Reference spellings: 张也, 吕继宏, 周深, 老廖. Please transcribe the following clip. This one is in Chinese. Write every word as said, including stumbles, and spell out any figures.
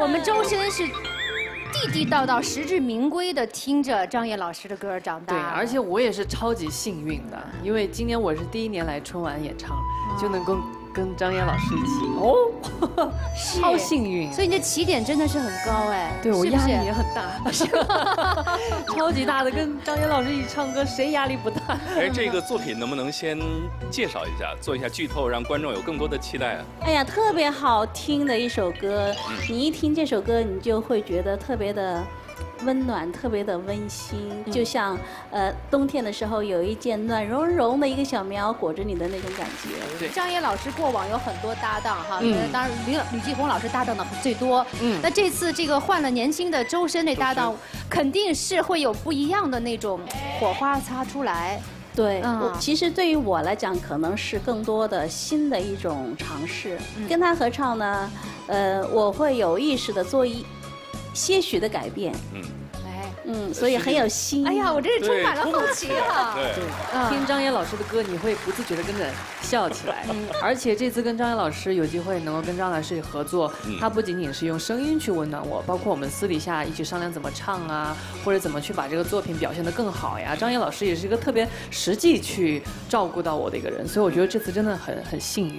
我们周深是地地道道、实至名归的听着张也老师的歌长大。对，而且我也是超级幸运的，因为今年我是第一年来春晚演唱，哦、就能够跟张也老师一起哦，超幸运。所以你的起点真的是很高哎。对，我压力也很大，是吧？超级大的，跟张也老师一起唱歌，谁压力不大？哎，这个作品能不能先介绍一下，做一下剧透，让观众有更多的期待啊？哎呀，特别好听的一首歌，你一听这首歌，你就会觉得特别的温暖，特别的温馨，就像呃冬天的时候有一件暖融融的一个小棉袄裹着你的那种感觉。张也老师过往有很多搭档哈，嗯、当然吕吕继宏老师搭档的最多。嗯，那这次这个换了年轻的周深那搭档，肯定是会有不一样的那种火花擦出来。对，嗯、其实对于我来讲，可能是更多的新的一种尝试。嗯、跟他合唱呢，呃，我会有意识的做一。 些许的改变，嗯，哎，嗯，所以很有新意。哎呀，我真是充满了好奇哈。对，听张也老师的歌，你会不自觉的跟着笑起来。而且这次跟张也老师有机会能够跟张老师合作，他不仅仅是用声音去温暖我，包括我们私底下一起商量怎么唱啊，或者怎么去把这个作品表现得更好呀。张也老师也是一个特别实际去照顾到我的一个人，所以我觉得这次真的很很幸运。